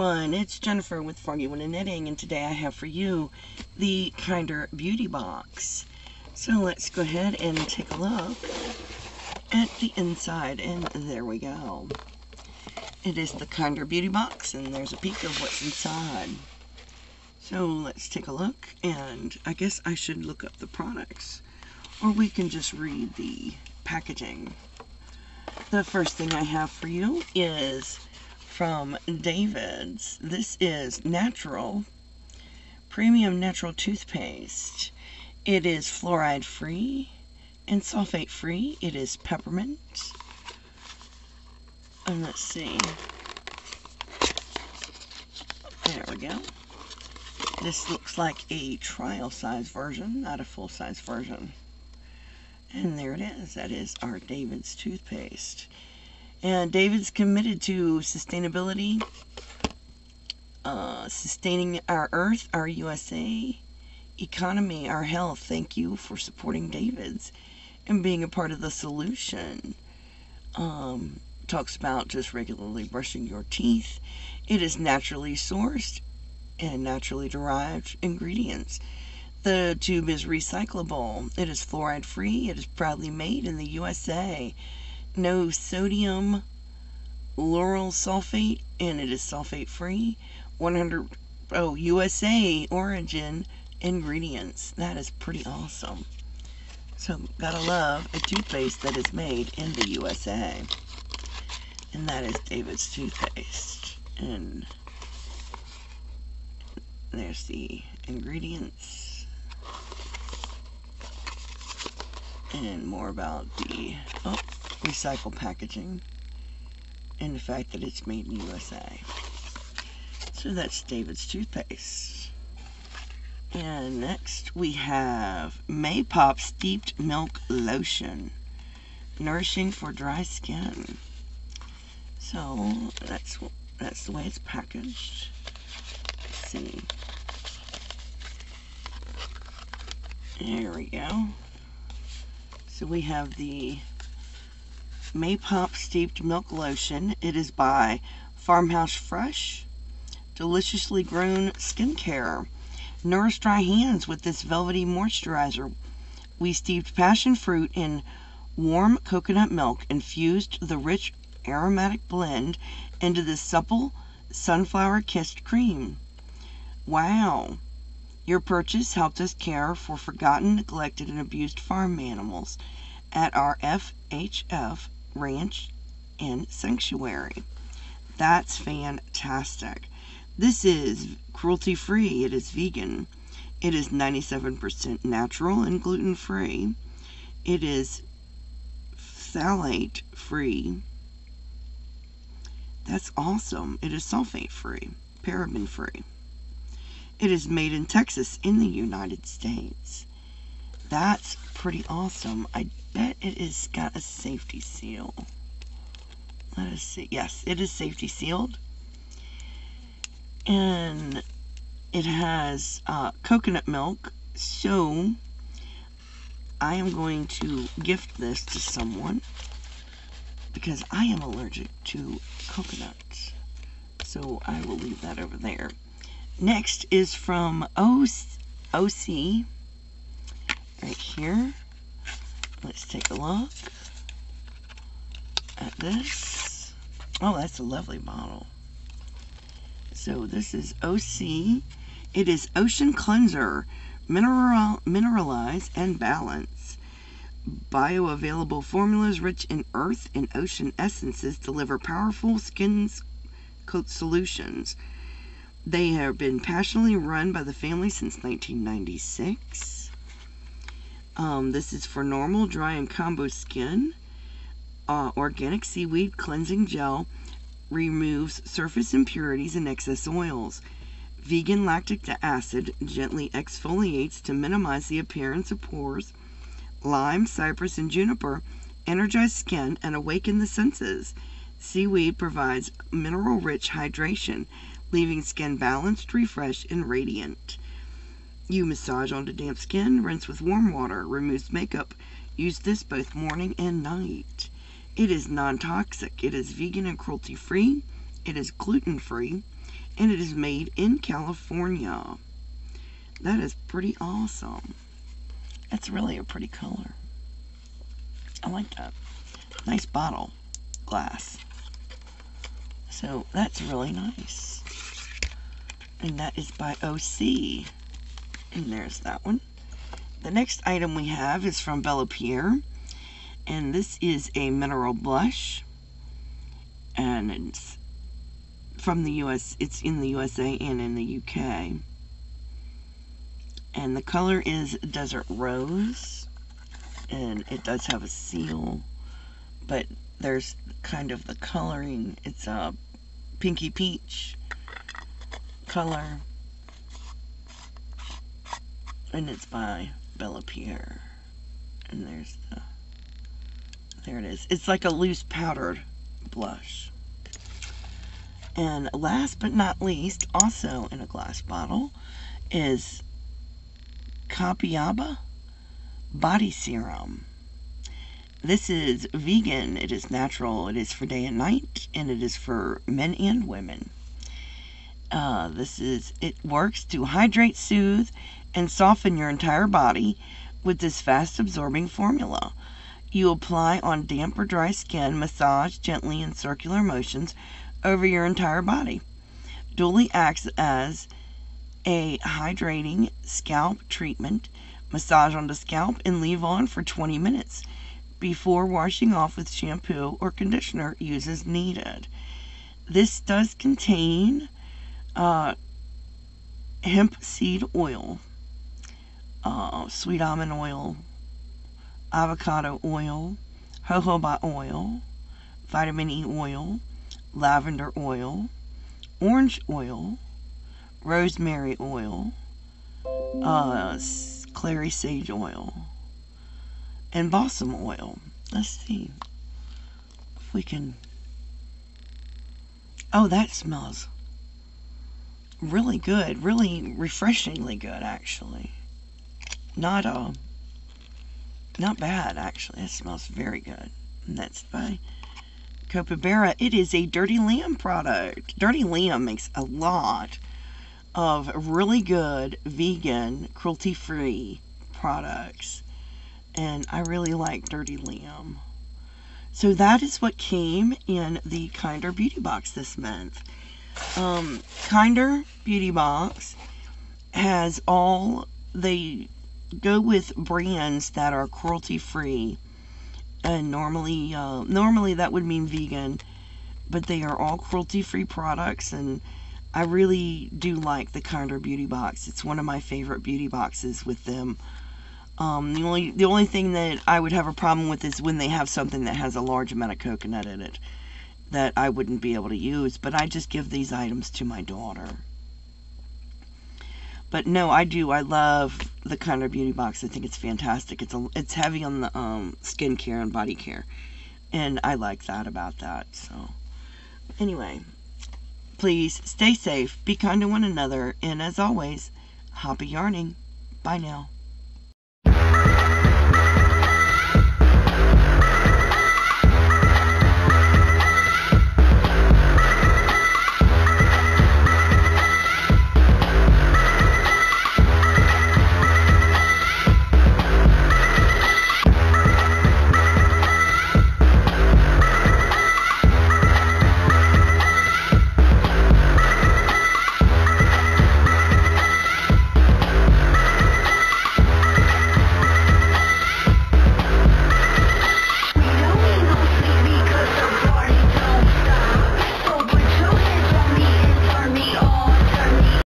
everyone, it's Jennifer with Froggy Went a Knitting, and today I have for you the Kinder Beauty Box. So let's go ahead and take a look at the inside, and there we go. It is the Kinder Beauty Box, and there's a peek of what's inside. So let's take a look, and I guess I should look up the products, or we can just read the packaging. The first thing I have for you is from David's. This is natural, premium natural toothpaste. It is fluoride free and sulfate free. It is peppermint. And let's see. There we go. This looks like a trial size version, not a full size version. And there it is. That is our David's toothpaste. And David's committed to sustainability, sustaining our earth, our USA, economy, our health. Thank you for supporting David's and being a part of the solution. Talks about just regularly brushing your teeth. It is naturally sourced and naturally derived ingredients. The tube is recyclable. It is fluoride free. It is proudly made in the USA. No sodium, lauryl sulfate, and it is sulfate free. 100% USA origin ingredients. That is pretty awesome. So gotta love a toothpaste that is made in the USA. And that is David's toothpaste. And there's the ingredients and more about the recycle packaging and the fact that it's made in the USA. So that's David's toothpaste. And next we have Maypop Steeped Milk Lotion, nourishing for dry skin. So that's the way it's packaged. Let's see. There we go. So we have the Maypop Steeped Milk Lotion. It is by Farmhouse Fresh. Deliciously grown skincare. Nourish dry hands with this velvety moisturizer. We steeped passion fruit in warm coconut milk, infused the rich aromatic blend into this supple sunflower-kissed cream. Wow. Your purchase helped us care for forgotten, neglected, and abused farm animals at our FHF Ranch and Sanctuary. That's fantastic. This is cruelty-free. It is vegan. It is 97% natural and gluten-free. It is phthalate-free. That's awesome. It is sulfate-free, paraben-free. It is made in Texas in the United States. That's pretty awesome. I bet it has got a safety seal. Let us see. Yes, it is safety sealed. And it has coconut milk. So I am going to gift this to someone because I am allergic to coconuts. So I will leave that over there. Next is from OC, right here. Let's take a look at this. Oh, that's a lovely bottle. So this is OC. It is Ocean Cleanser, Mineralize and Balance. Bioavailable formulas rich in earth and ocean essences deliver powerful skin solutions. They have been passionately run by the family since 1996. This is for normal, dry, and combo skin. Organic seaweed cleansing gel removes surface impurities and excess oils. Vegan lactic acid gently exfoliates to minimize the appearance of pores. Lime, cypress, and juniper energize skin and awaken the senses. Seaweed provides mineral-rich hydration, leaving skin balanced, refreshed, and radiant. You massage onto damp skin, rinse with warm water, removes makeup. Use this both morning and night. It is non-toxic. It is vegan and cruelty-free. It is gluten-free. and it is made in California. That is pretty awesome. That's really a pretty color. I like that. Nice bottle, glass. So that's really nice. And that is by OC. And there's that one. The next item we have is from Bella Pierre. And this is a mineral blush. And it's from the US. It's in the USA and in the UK. And the color is Desert Rose. And it does have a seal. But there's kind of the coloring. It's a pinky peach color. And it's by Bella Pierre. And there's the... There it is. It's like a loose powdered blush. And last but not least, also in a glass bottle, is Copaiba Body Serum. This is vegan. It is natural. It is for day and night, and it is for men and women. It works to hydrate, soothe, and soften your entire body with this fast-absorbing formula. You apply on damp or dry skin, massage gently in circular motions over your entire body. Dually acts as a hydrating scalp treatment. Massage on the scalp and leave on for 20 minutes before washing off with shampoo or conditioner used as needed. This does contain hemp seed oil, sweet almond oil, avocado oil, jojoba oil, vitamin E oil, lavender oil, orange oil, rosemary oil, clary sage oil, and balsam oil. Let's see if we can... Oh, that smells really good. Really refreshingly good, actually. Not bad, actually. It smells very good. And that's by Copavera. It is a Dirty Lamb product. Dirty Lamb makes a lot of really good vegan, cruelty-free products. And I really like Dirty Lamb. So that is what came in the Kinder Beauty Box this month. Kinder Beauty Box has all... They go with brands that are cruelty-free. And normally that would mean vegan. But they are all cruelty-free products. And I really do like the Kinder Beauty Box. It's one of my favorite beauty boxes with them. The only thing that I would have a problem with is when they have something that has a large amount of coconut in it that I wouldn't be able to use. But I just give these items to my daughter. But no, I do. I love the Kinder Beauty Box. I think it's fantastic. It's heavy on the skincare and body care, and I like that about that. So anyway, please stay safe, be kind to one another, and as always, happy yarning. Bye now.